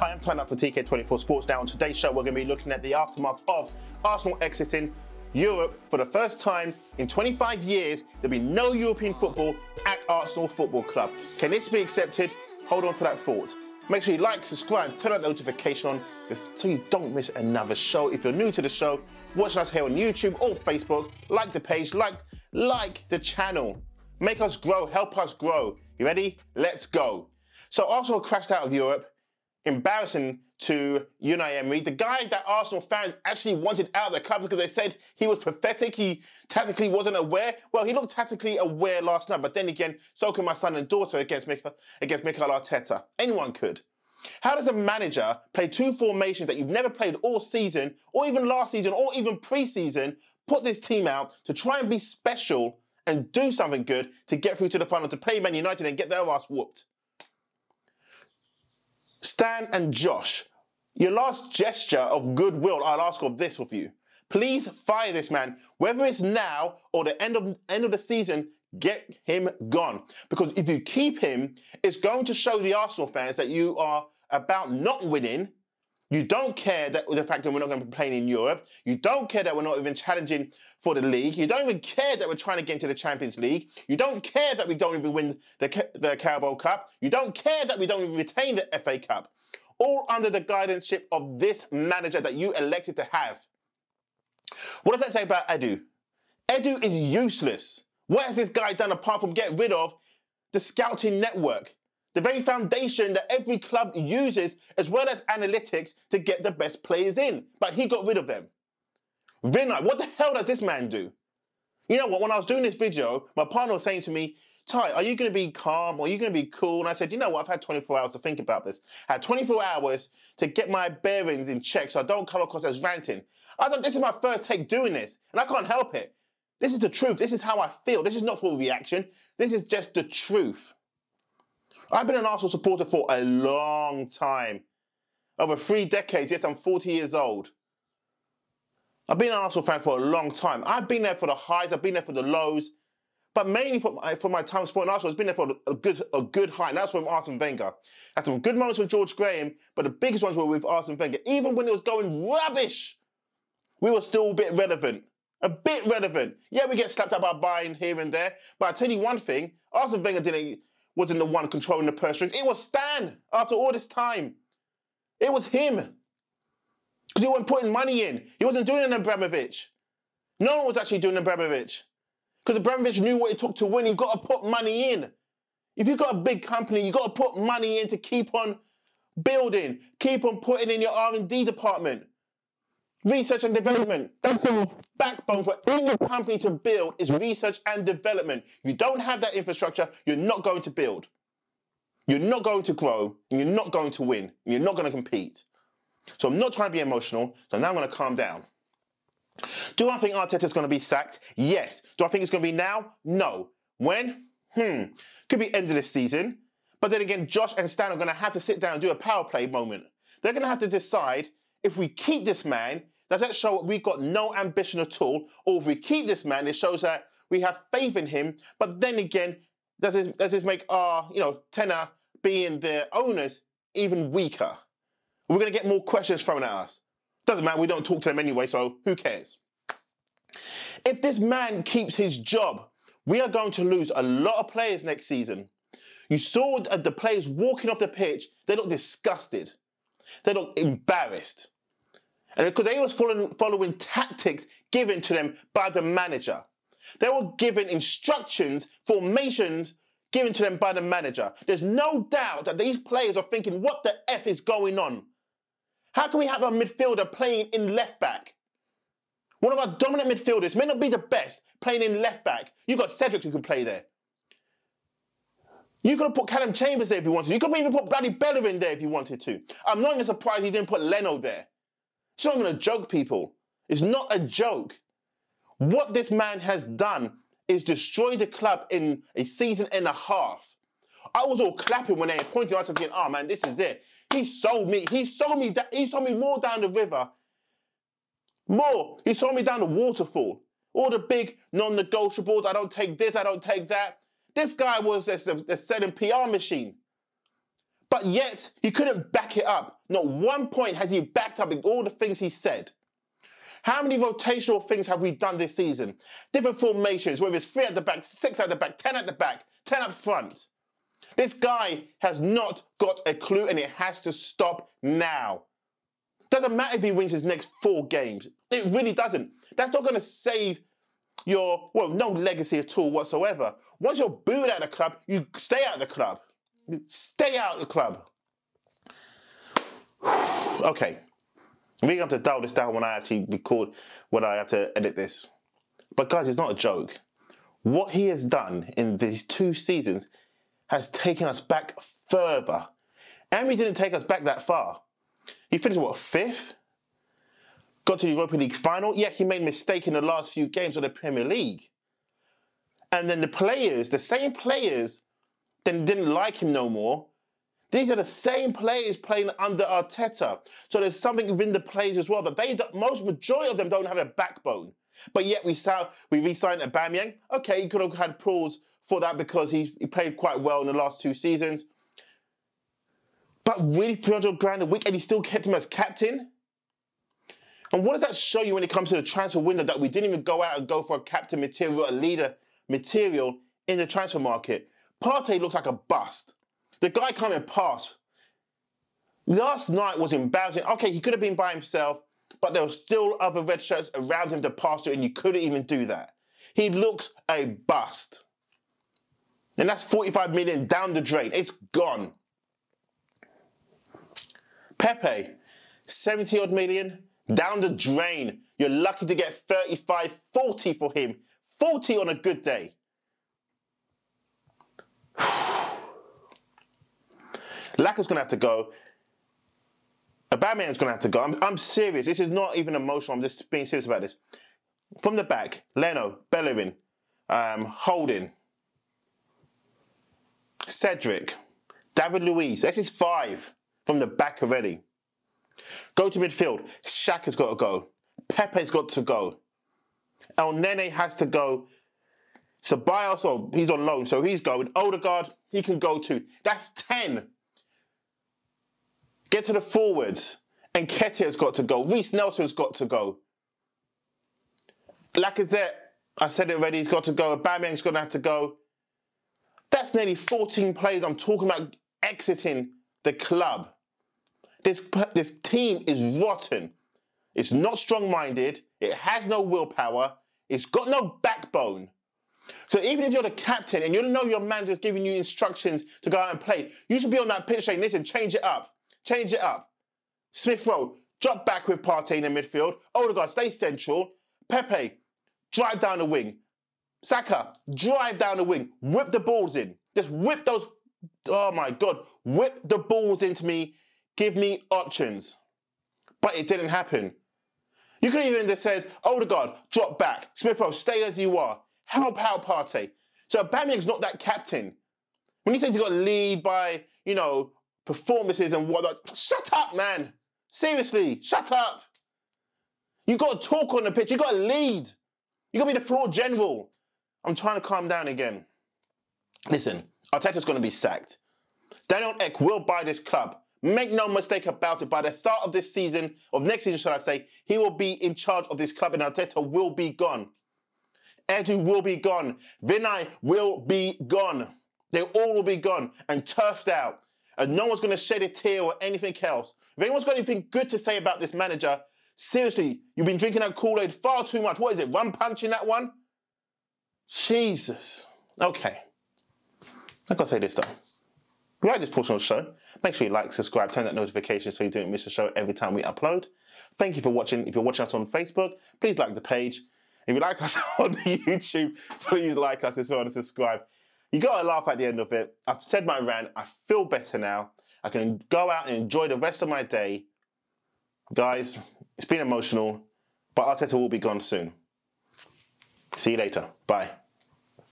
Hi, I'm Tyler for TK24 Sports. Now on today's show, we're going to be looking at the aftermath of Arsenal exiting Europe. For the first time in 25 years, there'll be no European football at Arsenal Football Club. Can this be accepted? Hold on for that thought. Make sure you like, subscribe, turn that notification on so you don't miss another show. If you're new to the show, watch us here on YouTube or Facebook. Like the page, like the channel. Make us grow, help us grow. You ready? Let's go. So Arsenal crashed out of Europe, embarrassing to Unai Emery, the guy that Arsenal fans actually wanted out of the club because they said he was pathetic, he tactically wasn't aware. Well, he looked tactically aware last night, but then again, so could my son and daughter against Mikel Arteta. Anyone could. How does a manager play two formations that you've never played all season, or even last season, or even pre-season, put this team out to try and be special and do something good to get through to the final, to play Man United and get their ass whooped? Stan and Josh, your last gesture of goodwill, I'll ask of this of you. Please fire this man. Whether it's now or the end of the season, get him gone. Because if you keep him, it's going to show the Arsenal fans that you are about not winning. You don't care that the fact that we're not going to be playing in Europe. You don't care that we're not even challenging for the league. You don't even care that we're trying to get into the Champions League. You don't care that we don't even win the Carabao Cup. You don't care that we don't even retain the FA Cup. All under the guidance of this manager that you elected to have. What does that say about Edu? Edu is useless. What has this guy done apart from get rid of the scouting network? The very foundation that every club uses, as well as analytics, to get the best players in. But he got rid of them. Vinay, what the hell does this man do? You know what, when I was doing this video, my partner was saying to me, Ty, are you going to be calm? Or are you going to be cool? And I said, you know what, I've had 24 hours to think about this. I had 24 hours to get my bearings in check so I don't come across as ranting. I thought, this is my third take doing this, and I can't help it. This is the truth. This is how I feel. This is not for reaction. This is just the truth. I've been an Arsenal supporter for a long time. Over 3 decades, yes, I'm 40 years old. I've been an Arsenal fan for a long time. I've been there for the highs, I've been there for the lows, but mainly for my time supporting Arsenal, it's been there for a good high, and that's from Arsene Wenger. Had some good moments with George Graham, but the biggest ones were with Arsene Wenger. Even when it was going rubbish, we were still a bit relevant. A bit relevant. Yeah, we get slapped out by Bayern here and there, but I tell you one thing, Arsene Wenger wasn't the one controlling the purse strings. It was Stan after all this time. It was him. Because he wasn't putting money in. He wasn't doing an Abramovich. No one was actually doing an Abramovich. Because Abramovich knew what it took to win. You've got to put money in. If you've got a big company, you've got to put money in to keep on building. Keep on putting in your R&D department. Research and development. That's the backbone for any company to build, is research and development. You don't have that infrastructure, you're not going to build. You're not going to grow, and you're not going to win, and you're not going to compete. So I'm not trying to be emotional, so now I'm going to calm down. Do I think Arteta's going to be sacked? Yes. Do I think it's going to be now? No. When? Could be end of this season. But then again, Josh and Stan are going to have to sit down and do a power play moment. They're going to have to decide, if we keep this man, does that show we've got no ambition at all? Or if we keep this man, it shows that we have faith in him. But then again, does this make our, tenor being the owners even weaker? We're going to get more questions thrown at us. Doesn't matter, we don't talk to them anyway, so who cares? If this man keeps his job, we are going to lose a lot of players next season. You saw the players walking off the pitch, they look disgusted. They look embarrassed. And because they was following tactics given to them by the manager. They were given instructions, formations given to them by the manager. There's no doubt that these players are thinking, what the F is going on? How can we have a midfielder playing in left back? One of our dominant midfielders, may not be the best, playing in left back. You've got Cedric who could play there. You could have put Callum Chambers there if you wanted to. You could have even put Bradley Beller in there if you wanted to. I'm not even surprised he didn't put Leno there. It's not even a joke, people. It's not a joke. What this man has done is destroy the club in a season and a half. I was all clapping when they appointed us, thinking, oh man, this is it. He sold me. He sold me more down the river. More. He sold me down the waterfall. All the big non-negotiables. I don't take this, I don't take that. This guy was a selling PR machine. But yet, he couldn't back it up. Not one point has he backed up in all the things he said. How many rotational things have we done this season? Different formations, whether it's 3 at the back, 6 at the back, 10 at the back, 10 up front. This guy has not got a clue and it has to stop now. Doesn't matter if he wins his next 4 games. It really doesn't. That's not going to save your, well, no legacy at all whatsoever. Once you're booed out of the club, you stay out of the club. Stay out of the club. Okay. I'm really going to have to dial this down when I actually record, when I have to edit this. But guys, it's not a joke. What he has done in these 2 seasons has taken us back further. Emery didn't take us back that far. He finished, what, 5th? Got to the Europa League final. Yeah, he made a mistake in the last few games of the Premier League. And then the players, the same players, then didn't like him no more. These are the same players playing under Arteta. So there's something within the players as well, that they, most majority of them don't have a backbone. But yet we re-signed Aubameyang. Okay, he could have had pause for that because he played quite well in the last 2 seasons. But really, 300 grand a week and he still kept him as captain? And what does that show you when it comes to the transfer window, that we didn't even go out and go for a captain material, a leader material in the transfer market? Partey looks like a bust. The guy can't even pass. Last night was embarrassing. Okay, he could have been by himself, but there were still other red shirts around him to pass to, and you couldn't even do that. He looks a bust. And that's 45 million down the drain. It's gone. Pepe, 70-odd million, down the drain. You're lucky to get 35, 40 for him. 40 on a good day. Lacazette is going to have to go. Aubameyang is going to have to go. I'm serious. This is not even emotional. I'm just being serious about this. From the back, Leno, Bellerin, Holding, Cedric, David Luiz. This is 5 from the back already. Go to midfield. Saka's got to go. Pepe's got to go. El Nene has to go. Ceballos, oh, he's on loan, so he's going. Odegaard, he can go too. That's 10. Get to the forwards. And Nketiah's got to go. Reece Nelson's got to go. Lacazette, I said it already, he's got to go. Aubameyang's going to have to go. That's nearly 14 players I'm talking about exiting the club. This team is rotten. It's not strong-minded. It has no willpower. It's got no backbone. So even if you're the captain and you know your manager's giving you instructions to go out and play, you should be on that pitch saying, listen, change it up. Change it up. Smith-Rowe, drop back with Partey in the midfield. Odegaard, stay central. Pepe, drive down the wing. Saka, drive down the wing. Whip the balls in. Just whip those... Oh, my God. Whip the balls into me. Give me options. But it didn't happen. You could even just said, Odegaard, drop back. Smith-Rowe, stay as you are. Help out Partey. So Aubameyang's not that captain. When he says he's got to lead by, you know, performances and whatnot. Shut up, man. Seriously, shut up. You've got to talk on the pitch. You've got to lead. You've got to be the floor general. I'm trying to calm down again. Listen, Arteta's going to be sacked. Daniel Ek will buy this club. Make no mistake about it. By the start of this season, of next season, should I say, he will be in charge of this club and Arteta will be gone. Edu will be gone. Vinay will be gone. They all will be gone and turfed out. And no one's going to shed a tear or anything else. If anyone's got anything good to say about this manager, seriously, you've been drinking that Kool-Aid far too much. What is it, one punch in that one? Jesus. Okay. I've got to say this, though. If you like this portion of the show, make sure you like, subscribe, turn that notification so you don't miss the show every time we upload. Thank you for watching. If you're watching us on Facebook, please like the page. If you like us on YouTube, please like us as well and subscribe. You got to laugh at the end of it. I've said my rant. I feel better now. I can go out and enjoy the rest of my day. Guys, it's been emotional, but Arteta will be gone soon. See you later. Bye.